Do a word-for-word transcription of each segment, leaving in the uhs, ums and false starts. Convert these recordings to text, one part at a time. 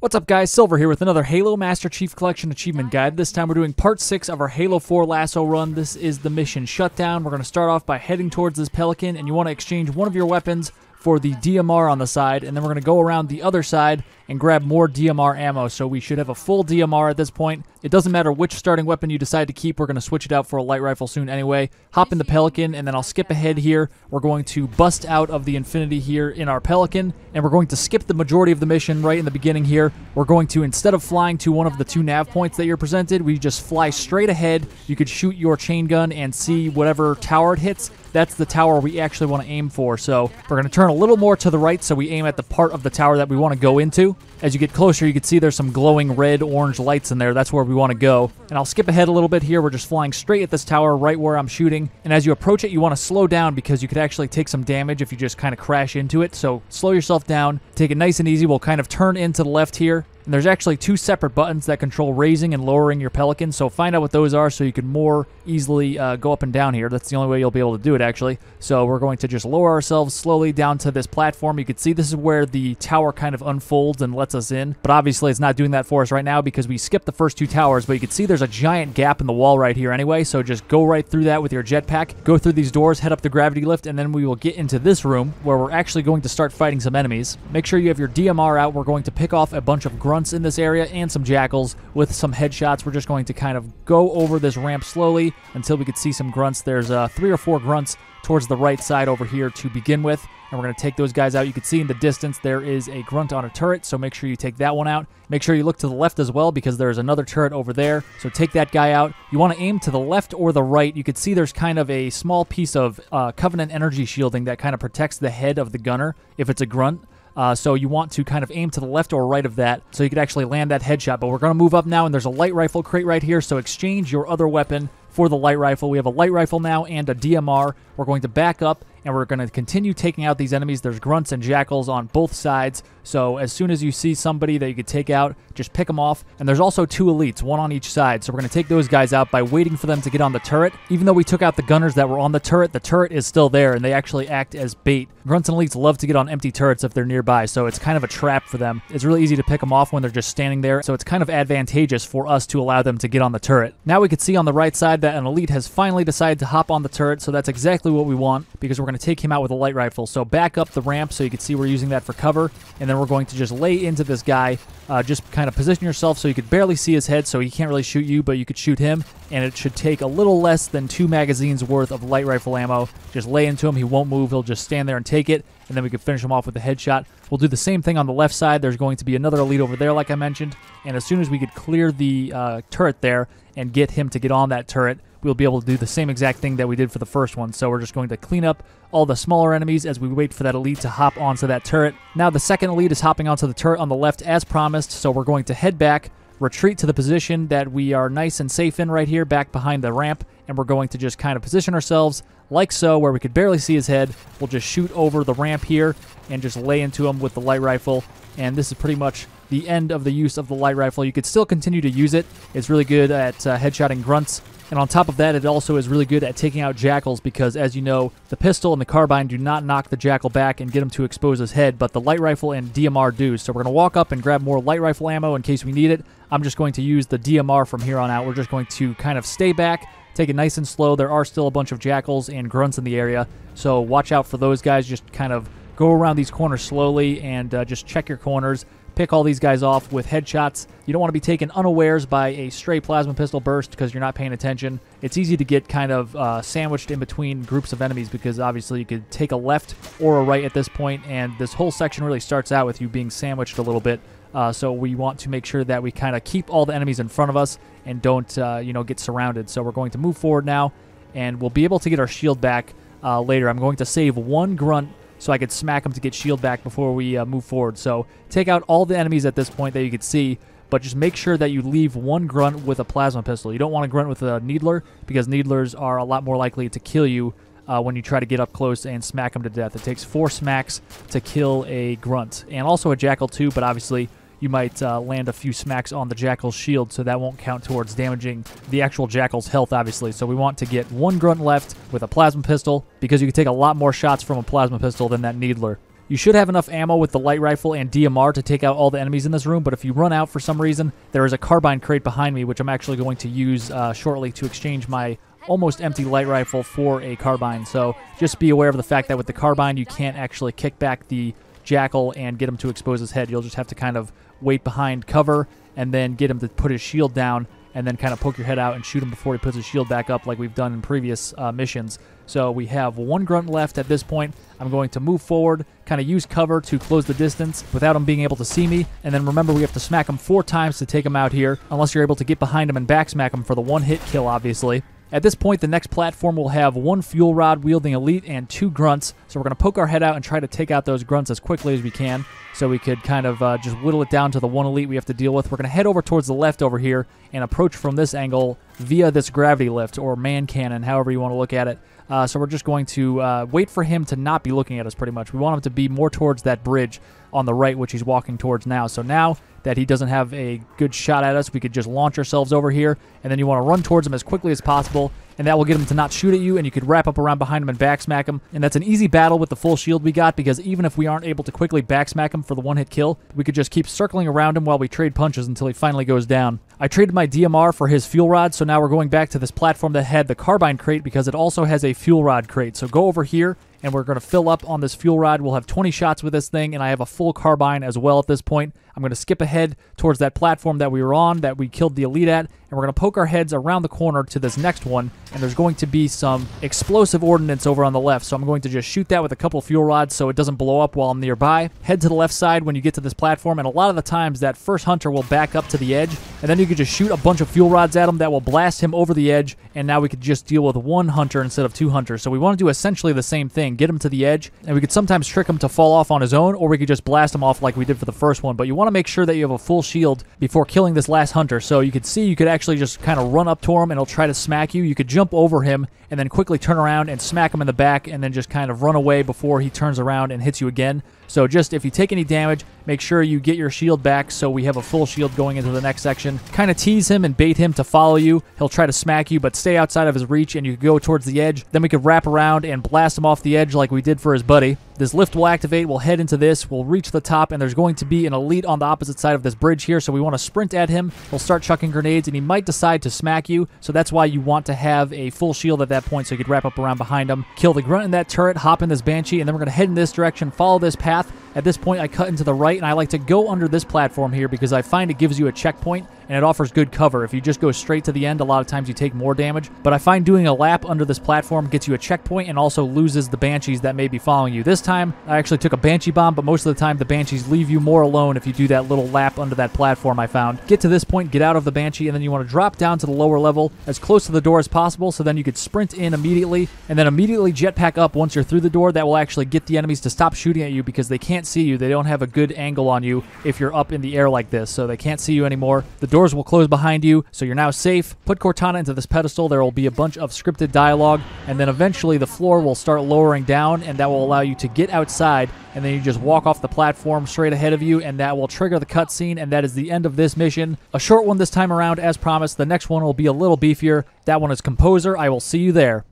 What's up guys, Silver here with another Halo Master Chief Collection Achievement Guide. This time we're doing part six of our Halo four LASO run. This is the mission Shutdown. We're going to start off by heading towards this Pelican, and you want to exchange one of your weapons for the D M R on the side, and then we're going to go around the other side and grab more D M R ammo, so we should have a full D M R at this point. It doesn't matter which starting weapon you decide to keep, we're going to switch it out for a light rifle soon anyway. Hop in the Pelican, and then I'll skip ahead here. We're going to bust out of the Infinity here in our Pelican, and we're going to skip the majority of the mission right in the beginning here. We're going to, instead of flying to one of the two nav points that you're presented, we just fly straight ahead. You could shoot your chain gun and see whatever tower it hits. That's the tower we actually want to aim for, so we're going to turn a little more to the right so we aim at the part of the tower that we want to go into. As you get closer, you can see there's some glowing red, orange lights in there. That's where we want to go. And I'll skip ahead a little bit here. We're just flying straight at this tower right where I'm shooting. And as you approach it, you want to slow down because you could actually take some damage if you just kind of crash into it. So slow yourself down. Take it nice and easy. We'll kind of turn into the left here. And there's actually two separate buttons that control raising and lowering your Pelican, so find out what those are so you can more easily uh, go up and down here. That's the only way you'll be able to do it, actually. So we're going to just lower ourselves slowly down to this platform. You can see this is where the tower kind of unfolds and lets us in, but obviously it's not doing that for us right now because we skipped the first two towers, but you can see there's a giant gap in the wall right here anyway, so just go right through that with your jetpack, go through these doors, head up the gravity lift, and then we will get into this room where we're actually going to start fighting some enemies. Make sure you have your D M R out. We're going to pick off a bunch of grunts in this area and some jackals with some headshots. We're just going to kind of go over this ramp slowly until we could see some grunts. There's uh, three or four grunts towards the right side over here to begin with, and we're going to take those guys out. You can see in the distance there is a grunt on a turret, so make sure you take that one out. Make sure you look to the left as well because there's another turret over there, so take that guy out. You want to aim to the left or the right. You can see there's kind of a small piece of uh, Covenant energy shielding that kind of protects the head of the gunner if it's a grunt. Uh, so you want to kind of aim to the left or right of that so you could actually land that headshot. But we're going to move up now, and there's a light rifle crate right here, so exchange your other weapon for the light rifle. We have a light rifle now and a D M R. We're going to back up, and we're going to continue taking out these enemies. There's grunts and jackals on both sides, so as soon as you see somebody that you could take out, just pick them off. And there's also two elites, one on each side, so we're going to take those guys out by waiting for them to get on the turret. Even though we took out the gunners that were on the turret, the turret is still there, and they actually act as bait. Grunts and elites love to get on empty turrets if they're nearby, so it's kind of a trap for them. It's really easy to pick them off when they're just standing there, so it's kind of advantageous for us to allow them to get on the turret. Now we can see on the right side that an elite has finally decided to hop on the turret, so that's exactly what we want because we're going to take him out with a light rifle. So back up the ramp so you can see we're using that for cover, and then we're going to just lay into this guy. Uh, just kind of position yourself so you could barely see his head, so he can't really shoot you, but you could shoot him, and it should take a little less than two magazines worth of light rifle ammo. Just lay into him, he won't move, he'll just stand there and take it, and then we can finish him off with a headshot. We'll do the same thing on the left side. There's going to be another elite over there like I mentioned, and as soon as we could clear the uh, turret there and get him to get on that turret, we'll be able to do the same exact thing that we did for the first one. So we're just going to clean up all the smaller enemies as we wait for that elite to hop onto that turret. Now the second elite is hopping onto the turret on the left as promised, so we're going to head back, retreat to the position that we are nice and safe in right here, back behind the ramp, and we're going to just kind of position ourselves like so, where we could barely see his head. We'll just shoot over the ramp here and just lay into him with the light rifle, and this is pretty much the end of the use of the light rifle. You could still continue to use it. It's really good at uh, headshotting grunts. And on top of that, it also is really good at taking out jackals because, as you know, the pistol and the carbine do not knock the jackal back and get him to expose his head, but the light rifle and D M R do. So we're going to walk up and grab more light rifle ammo in case we need it. I'm just going to use the D M R from here on out. We're just going to kind of stay back, take it nice and slow. There are still a bunch of jackals and grunts in the area, so watch out for those guys. Just kind of go around these corners slowly and uh, just check your corners. Pick all these guys off with headshots. You don't want to be taken unawares by a stray plasma pistol burst because you're not paying attention. It's easy to get kind of uh, sandwiched in between groups of enemies because obviously you could take a left or a right at this point, and this whole section really starts out with you being sandwiched a little bit. Uh, so we want to make sure that we kind of keep all the enemies in front of us and don't uh, you know, get surrounded. So we're going to move forward now, and we'll be able to get our shield back uh, later. I'm going to save one grunt so I could smack him to get shield back before we uh, move forward. So take out all the enemies at this point that you could see, but just make sure that you leave one grunt with a plasma pistol. You don't want to grunt with a needler because needlers are a lot more likely to kill you uh, when you try to get up close and smack them to death. It takes four smacks to kill a grunt, and also a jackal too, but obviously you might uh, land a few smacks on the jackal's shield, so that won't count towards damaging the actual jackal's health, obviously. So we want to get one grunt left with a plasma pistol because you can take a lot more shots from a plasma pistol than that needler. You should have enough ammo with the light rifle and D M R to take out all the enemies in this room, but if you run out for some reason, there is a carbine crate behind me, which I'm actually going to use uh, shortly to exchange my almost empty light rifle for a carbine. So just be aware of the fact that with the carbine, you can't actually kick back the jackal and get him to expose his head. You'll just have to kind of wait behind cover and then get him to put his shield down and then kind of poke your head out and shoot him before he puts his shield back up like we've done in previous uh, missions. So we have one grunt left at this point. I'm going to move forward, kind of use cover to close the distance without him being able to see me. And then remember, we have to smack him four times to take him out here, unless you're able to get behind him and back smack him for the one-hit kill, obviously. At this point, the next platform will have one fuel rod wielding elite and two grunts. So we're going to poke our head out and try to take out those grunts as quickly as we can. So we could kind of uh, just whittle it down to the one elite we have to deal with. We're going to head over towards the left over here and approach from this angle via this gravity lift or man cannon, however you want to look at it. Uh, so we're just going to uh, wait for him to not be looking at us pretty much. We want him to be more towards that bridge on the right, which he's walking towards now. So now that he doesn't have a good shot at us, we could just launch ourselves over here, and then you want to run towards him as quickly as possible, and that will get him to not shoot at you, and you could wrap up around behind him and backsmack him. And that's an easy battle with the full shield we got, because even if we aren't able to quickly backsmack him for the one-hit kill, we could just keep circling around him while we trade punches until he finally goes down. I traded my D M R for his fuel rod, so now we're going back to this platform that had the carbine crate because it also has a fuel rod crate. So go over here, and we're going to fill up on this fuel rod. We'll have twenty shots with this thing, and I have a full carbine as well at this point. I'm going to skip ahead towards that platform that we were on that we killed the elite at, and we're going to poke our heads around the corner to this next one, and there's going to be some explosive ordnance over on the left, so I'm going to just shoot that with a couple fuel rods so it doesn't blow up while I'm nearby. Head to the left side when you get to this platform, and a lot of the times that first hunter will back up to the edge, and then you can just shoot a bunch of fuel rods at him that will blast him over the edge, and now we could just deal with one hunter instead of two hunters. So we want to do essentially the same thing, get him to the edge, and we could sometimes trick him to fall off on his own, or we could just blast him off like we did for the first one, but you want to make sure that you have a full shield before killing this last hunter. So you could see you could actually just kind of run up to him and he'll try to smack you. You could jump over him and then quickly turn around and smack him in the back and then just kind of run away before he turns around and hits you again. So just if you take any damage, make sure you get your shield back so we have a full shield going into the next section. Kind of tease him and bait him to follow you. He'll try to smack you, but stay outside of his reach and you go towards the edge. Then we could wrap around and blast him off the edge like we did for his buddy. This lift will activate. We'll head into this. We'll reach the top, and there's going to be an elite on the opposite side of this bridge here, so we want to sprint at him. He'll start chucking grenades, and he might decide to smack you, so that's why you want to have a full shield at that point so you could wrap up around behind him. Kill the grunt in that turret, hop in this Banshee, and then we're going to head in this direction, follow this path. At this point, I cut into the right, and I like to go under this platform here because I find it gives you a checkpoint and it offers good cover. If you just go straight to the end, a lot of times you take more damage, but I find doing a lap under this platform gets you a checkpoint and also loses the Banshees that may be following you. This time, I actually took a Banshee bomb, but most of the time the Banshees leave you more alone if you do that little lap under that platform, I found. Get to this point, get out of the Banshee, and then you want to drop down to the lower level as close to the door as possible, so then you could sprint in immediately, and then immediately jetpack up once you're through the door. That will actually get the enemies to stop shooting at you because they can't see you. They don't have a good angle on you if you're up in the air like this, so they can't see you anymore. The door Doors will close behind you, so you're now safe. Put Cortana into this pedestal. There will be a bunch of scripted dialogue, and then eventually the floor will start lowering down, and that will allow you to get outside, and then you just walk off the platform straight ahead of you, and that will trigger the cutscene, and that is the end of this mission. A short one this time around, as promised. The next one will be a little beefier. That one is Composer. I will see you there.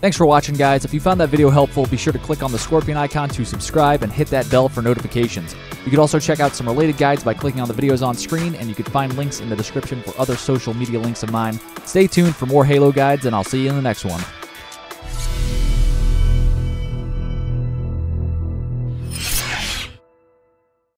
Thanks for watching, guys. If you found that video helpful, be sure to click on the scorpion icon to subscribe and hit that bell for notifications. You can also check out some related guides by clicking on the videos on screen, and you can find links in the description for other social media links of mine. Stay tuned for more Halo guides, and I'll see you in the next one.